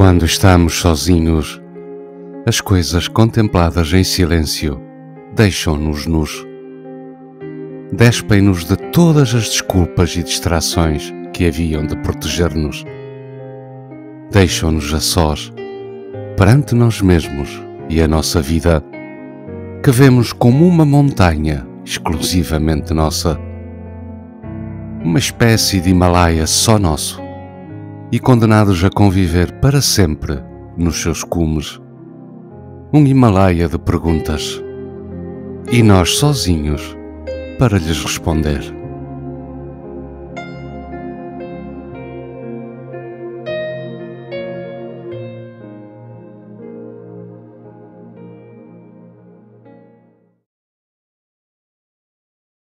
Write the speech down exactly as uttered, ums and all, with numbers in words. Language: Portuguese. Quando estamos sozinhos, as coisas contempladas em silêncio deixam-nos nus. Despem-nos de todas as desculpas e distrações que haviam de proteger-nos. Deixam-nos a sós, perante nós mesmos e a nossa vida, que vemos como uma montanha exclusivamente nossa. Uma espécie de Himalaia só nosso, e condenados a conviver para sempre nos seus cumes. Um Himalaia de perguntas, e nós sozinhos para lhes responder.